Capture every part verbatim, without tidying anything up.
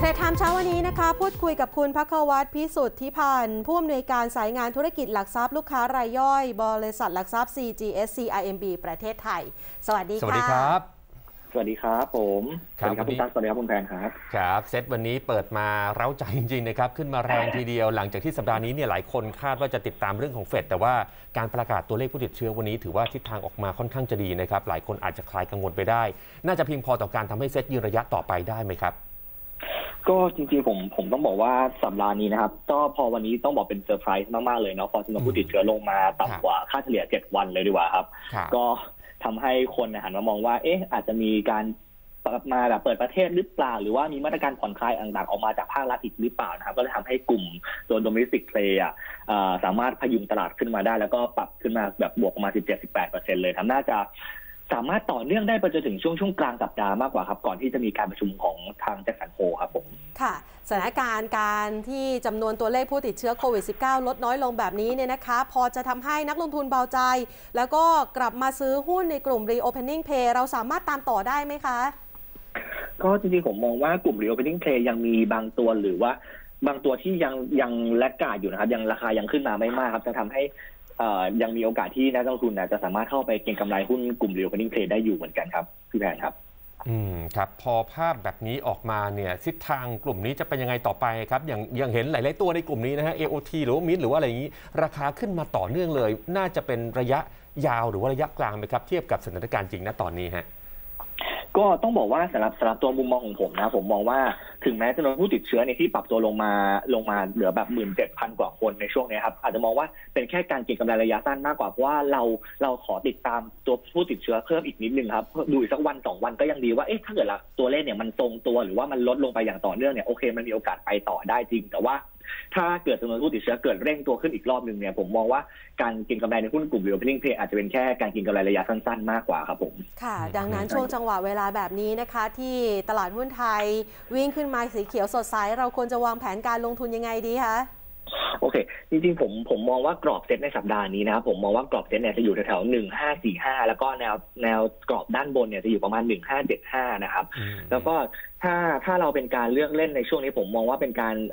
เทรดไทม์เช้าวันนี้นะคะพูดคุยกับคุณภควัฒน์พิสุทธิพันธ์ผู้อำนวยการสายงานธุรกิจหลักทรัพย์ลูกค้ารายย่อยบริษัทหลักทรัพย์ ซี จี เอส ซี ไอ เอ็ม บี ประเทศไทยสวัสดีค่ะสวัสดีครับสวัสดีครับผมสวัสดีครับคุณตั้งสวัสดีครับคุณแพนครับครับเซตวันนี้เปิดมาเร้าใจจริงๆนะครับขึ้นมาแรงทีเดียวหลังจากที่สัปดาห์นี้เนี่ยหลายคนคาดว่าจะติดตามเรื่องของเฟดแต่ว่าการประกาศตัวเลขผู้ติดเชื้อวันนี้ถือว่าทิศทางออกมาค่อนข้างจะดีนะครับหลายคนอาจจะคลายกังวลไปได้น่าจะเพียงพอต่อการทำให้เซตยืนระยะต่อไปได้ไหมครับก็จริงๆผมผมต้องบอกว่าสัปดาห์นี้นะครับก็พอวันนี้ต้องบอกเป็นเซอร์ไพรส์มากๆเลยเนาะพอจำนวนผู้ติดเชื้อลงมาต่ำกว่าค่าเฉลี่ยเจ็ดวันเลยดีกว่าครับก็ทำให้คนหันมามองว่าเอ๊ะอาจจะมีการมาแบบเปิดประเทศหรือเปล่าหรือว่ามีมาตรการผ่อนคลายต่างๆออกมาจากภาครัฐอีกหรือเปล่านะครับก็เลยทำให้กลุ่มตัว domestic play อ่ะสามารถพยุงตลาดขึ้นมาได้แล้วก็ปรับขึ้นมาแบบบวกมา สิบเจ็ดถึงสิบแปดเปอร์เซ็นต์ เลยทำน่าจะสามารถต่อเนื่องได้ไปจนถึงช่วงช่วงกลางสัปดาห์มากกว่าครับก่อนที่จะมีการประชุมของทางแจ็คสันโฮครับผมค่ะสถานการณ์การที่จำนวนตัวเลขผู้ติดเชื้อโควิด สิบเก้า ลดน้อยลงแบบนี้เนี่ยนะคะพอจะทำให้นักลงทุนเบาใจแล้วก็กลับมาซื้อหุ้นในกลุ่ม Reopening Play เราสามารถตามต่อได้ไหมคะก็จริงๆผมมองว่ากลุ่ม Reopening Play ยังมีบางตัวหรือว่าบางตัวที่ยังยังแลกขาดอยู่นะครับยังราคายังขึ้นมาไม่มากครับจะทำให้ยังมีโอกาสที่นักลงทุนจะสามารถเข้าไปเก็งกำไรหุ้นกลุ่ม Reopening Play ได้อยู่เหมือนกันครับพี่แพนครับอืมครับพอภาพแบบนี้ออกมาเนี่ยทิศทางกลุ่มนี้จะเป็นยังไงต่อไปครับอย่างอย่างเห็นหลายๆตัวในกลุ่มนี้นะฮะ เอ โอ ที หรือว่ามิดหรือว่าอะไรอย่างนี้ราคาขึ้นมาต่อเนื่องเลยน่าจะเป็นระยะยาวหรือว่าระยะกลางไหมครับเทียบกับสถานการณ์จริงณตอนนี้ฮะก็ต้องบอกว่าสำหรับสำหรับตัวมุมมองของผมนะผมมองว่าถึงแม้จำนวนผู้ติดเชื้อในที่ปรับตัวลงมาลงมาเหลือแบบหมื่นเจ็ดพันกว่าคนในช่วงนี้ครับอาจจะมองว่าเป็นแค่การเก็งกำไรระยะสั้นมากกว่าเพราะว่าเราเราขอติดตามตัวผู้ติดเชื้อเพิ่มอีกนิดนึงครับดูอีกสักวันสองวันก็ยังดีว่าเอ๊ะถ้าเกิดตัวเลขเนี่ยมันทรงตัวหรือว่ามันลดลงไปอย่างต่อเนื่องเนี่ยโอเคมันมีโอกาสไปต่อได้จริงแต่ว่าถ้าเกิดจำนวนผู้ติดเชื้อเกิดเร่งตัวขึ้นอีกรอบหนึ่งเนี่ยผมมองว่าการกินกำไรในหุ้นกลุ่ม Reopening Play อาจจะเป็นแค่การกินกำไรระยะสั้นๆมากกว่าครับผมค่ะดังนั้นช่วงจังหวะเวลาแบบนี้นะคะที่ตลาดหุ้นไทยวิ่งขึ้นมาสีเขียวสดใสเราควรจะวางแผนการลงทุนยังไงดีคะโอเคจริงๆผมผมมองว่ากรอบเซ็ตในสัปดาห์นี้นะครับผมมองว่ากรอบเซ็ตเนี่ยจะอยู่แถวๆหนึ่งห้าสี่ห้าแล้วก็แนวแนวกรอบด้านบนเนี่ยจะอยู่ประมาณหนึ่งห้าเจ็ดห้านะครับแล้วก็ถ้าถ้าเราเป็นการเลือกเล่นในช่วงนี้ผมมองว่าเป็นการ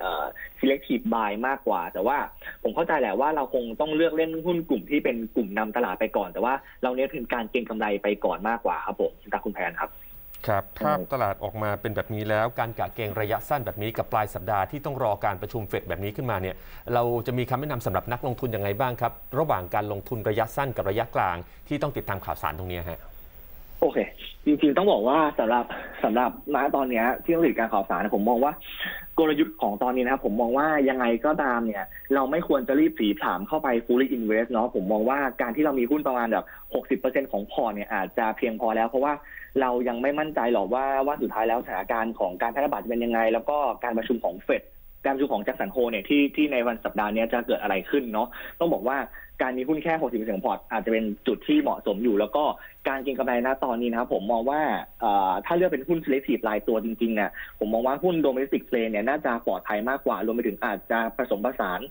selective buy มากกว่าแต่ว่าผมเข้าใจแหละว่าเราคงต้องเลือกเล่นหุ้นกลุ่มที่เป็นกลุ่มนำตลาดไปก่อนแต่ว่าเราเน้นถึงการเก็งกำไรไปก่อนมากกว่าครับผมจากคุณแพนครับครับภาพตลาดออกมาเป็นแบบนี้แล้วการกะเกงระยะสั้นแบบนี้กับปลายสัปดาห์ที่ต้องรอการประชุมเฟดแบบนี้ขึ้นมาเนี่ยเราจะมีคำแนะนำสำหรับนักลงทุนยังไงบ้างครับระหว่างการลงทุนระยะสั้นกับระยะกลางที่ต้องติดตามข่าวสารตรงนี้ฮะโอเคจริงๆต้องบอกว่าสำหรับสำหรับณตอนนี้ที่ต้องติดการข่าวสารผมมองว่ากลยุทธ์ของตอนนี้นะครับผมมองว่ายังไงก็ตามเนี่ยเราไม่ควรจะรีบผีผามเข้าไป fully invest เนาะผมมองว่าการที่เรามีหุ้นประมาณแบบ หกสิบเปอร์เซ็นต์ ของพอร์ตเนี่ยอาจจะเพียงพอแล้วเพราะว่าเรายังไม่มั่นใจหรอกว่าว่าสุดท้ายแล้วสถานการณ์ของการแพร่ระบาดจะเป็นยังไงแล้วก็การประชุมของเฟดการประชุมของแจ็คสันโฮเนี่ยที่ที่ในวันสัปดาห์นี้จะเกิดอะไรขึ้นเนาะต้องบอกว่าการมีหุ้นแค่ หกสิบเปอร์เซ็นต์ ของพอร์ตอาจจะเป็นจุดที่เหมาะสมอยู่แล้วก็การเก็งกำไรนะตอนนี้นะครับผมมองว่าถ้าเลือกเป็นหุ้น selective รายตัวจริงๆเนี่ยผมมองว่าหุ้น domestic play เนี่ยน่าจะปลอดภัยมากกว่ารวมไปถึงอาจจะผสมผสาน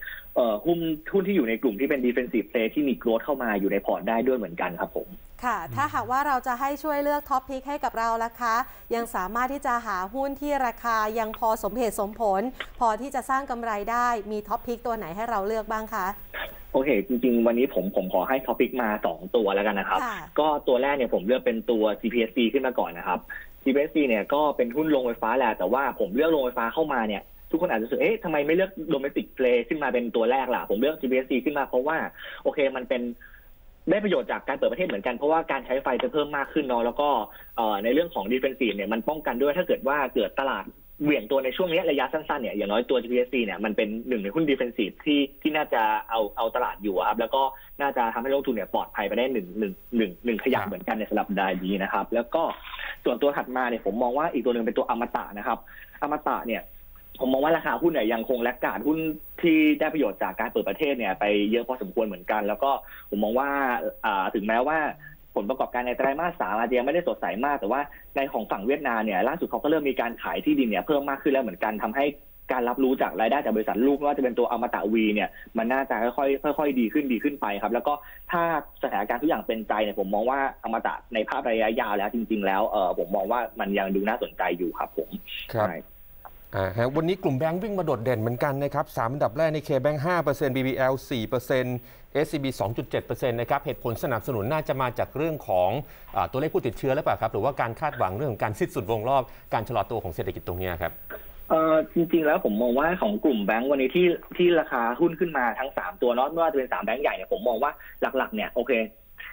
หุ้นหุ้นที่อยู่ในกลุ่มที่เป็น defensive play ที่มี growth เข้ามาอยู่ในพอร์ตได้ด้วยเหมือนกันครับผมค่ะถ้าหากว่าเราจะให้ช่วยเลือก top pick ให้กับเราล่ะคะยังสามารถที่จะหาหุ้นที่ราคายังพอสมเหตุสมผลพอที่จะสร้างกำไรได้มี top pick ตัวไหนให้เราเลือกบ้างคะโอเคจริงๆวันนี้ผมผมขอให้ท็อปิกมาสองตัวแล้วกันนะครับก็ตัวแรกเนี่ยผมเลือกเป็นตัว ซี พี เอส ซี ขึ้นมาก่อนนะครับ ซี พี เอส ซี เนี่ยก็เป็นหุ้นลงไฟฟ้าแหละแต่ว่าผมเลือกลงไฟฟ้าเข้ามาเนี่ยทุกคนอาจจะรู้สึกเอ๊ะทำไมไม่เลือก Domestic Play ขึ้นมาเป็นตัวแรกล่ะผมเลือก ซี พี เอส ซี ขึ้นมาเพราะว่าโอเคมันเป็นได้ประโยชน์จากการเปิดประเทศเหมือนกันเพราะว่าการใช้ไฟจะเพิ่มมากขึ้นเนาะแล้วก็ในเรื่องของ Defensive เนี่ยมันป้องกันด้วยถ้าเกิดว่าเกิดตลาดเหวี่ยงตัวในช่วงนี้ระยะสั้นๆเนี่ยอย่างน้อยตัว จี พี เอส ซี เนี่ยมันเป็นหนึ่งในหุ้น Defensive ที่ที่น่าจะเอาเอาตลาดอยู่ครับแล้วก็น่าจะทำให้ลงทุนเนี่ยปลอดภัยไปได้หนึ่งหนึ่งหนึ่งหนึ่งขยักเหมือนกันในสำหรับดายนี้นะครับแล้วก็ส่วนตัวถัดมาเนี่ยผมมองว่าอีกตัวหนึ่งเป็นตัวอมตะนะครับอมตะเนี่ยผมมองว่าราคาหุ้นเนี่ยยังคงแลกขาดหุ้นที่ได้ประโยชน์จากการเปิดประเทศเนี่ยไปเยอะพอสมควรเหมือนกันแล้วก็ผมมองว่าถึงแม้ว่าผลประกอบการในไตรมาสสามอาจจะยังไม่ได้สดใสมากแต่ว่าในของฝั่งเวียดนามเนี่ยล่าสุดเขาก็เริ่มมีการขายที่ดินเนี่ยเพิ่มมากขึ้นแล้วเหมือนกันทำให้การรับรู้จากรายได้จากบริษัทลูกว่าจะเป็นตัวอมตะวีเนี่ยมันน่าจะค่อยๆค่อยๆดีขึ้นดีขึ้นไปครับแล้วก็ถ้าสถานการณ์ทุกอย่างเป็นใจเนี่ยผมมองว่าอมตะในภาพระยะยาวแล้วจริงๆแล้วเออผมมองว่ามันยังดูน่าสนใจอยู่ครับผมครับ วันนี้กลุ่มแบงก์วิ่งมาโดดเด่นเหมือนกันนะครับสามอันดับแรกใน K-Bank ห้าเปอร์เซ็นต์ บี บี แอล สี่เปอร์เซ็นต์ เอส ซี บี สองจุดเจ็ดเปอร์เซ็นต์ นะครับเหตุผลสนับสนุนน่าจะมาจากเรื่องของตัวเลขผู้ติดเชื้อหรือเปล่าครับหรือว่าการคาดหวังเรื่องของการสิ้นสุดวงรอบการชะลอตัวของเศรษฐกิจตรงนี้ครับจริงๆแล้วผมมองว่าของกลุ่มแบงก์วันนี้ที่ที่ราคาหุ้นขึ้นมาทั้งสามตัวนอกไม่ว่าจะเป็นสามแบงก์ใหญ่เนี่ยผมมองว่าหลักๆเนี่ยโอเค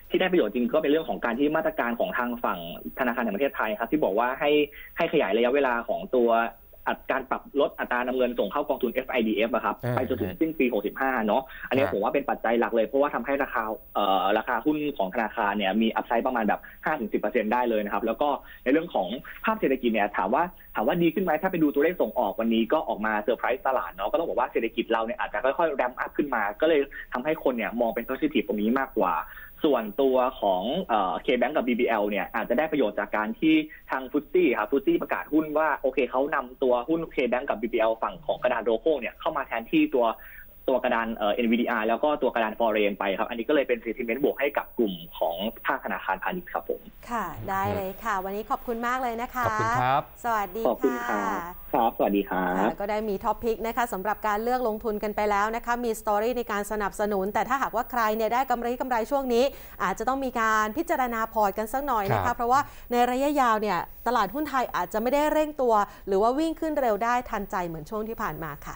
ที่ได้ประโยชน์จริงก็เป็นเรื่องของการที่มาตรการของทางฝั่งธนาคารแห่งประเทศไทยครับที่บอกว่าให้ให้ขยายระยะเวลาของตัวการปรับลดอัตรานำเงินส่งเข้ากองทุน เอฟ ไอ ดี เอฟ อะครับไปจนถึงสิ้นปีหกสิบห้าเนาะอันนี้ผมว่าเป็นปัจจัยหลักเลยเพราะว่าทำให้ราคาราคาหุ้นของธนาคารเนี่ยมีอัพไซด์ประมาณแบบ ห้าถึงสิบเปอร์เซ็นต์ ได้เลยนะครับแล้วก็ในเรื่องของภาพเศรษฐกิจเนี่ยถามว่าถามว่าดีขึ้นไหมถ้าไปดูตัวเลขส่งออกวันนี้ก็ออกมาเซอร์ไพรส์ตลาดเนาะก็ต้องบอกว่าเศรษฐกิจเราเนี่ยอาจจะค่อยๆแรมอัพขึ้นมาก็เลยทำให้คนเนี่ยมองเป็นโพซิทีฟตรงนี้มากกว่าส่วนตัวของเคแบงก์กับ บี บี แอล เนี่ยอาจจะได้ประโยชน์จากการที่ทางฟุตซี่ครับฟุตซี่ประกาศหุ้นว่าโอเคเขานำตัวหุ้นเคแบงก์กับ บี บี แอล ฝั่งของกระดานโรโก้เนี่ยเข้ามาแทนที่ตัวตัวกระดาน เอ็น วี ดี อาร์ แล้วก็ตัวกระดานฟอเรนไปครับอันนี้ก็เลยเป็นเซนติเมนต์บวกให้กับกลุ่มของภาคธนาคารพาณิชย์ครับผมค่ะได้เลยค่ะวันนี้ขอบคุณมากเลยนะคะขอบคุณครับสวัสดีค่ะครับสวัสดีค่ะก็ได้มีท็อปพิกนะคะสำหรับการเลือกลงทุนกันไปแล้วนะคะมีสตอรี่ในการสนับสนุนแต่ถ้าหากว่าใครเนี่ยได้กำไรกำไรช่วงนี้อาจจะต้องมีการพิจารณาพอร์ตกันสักหน่อยนะคะเพราะว่าในระยะยาวเนี่ยตลาดหุ้นไทยอาจจะไม่ได้เร่งตัวหรือว่าวิ่งขึ้นเร็วได้ทันใจเหมือนช่วงที่ผ่านมาค่ะ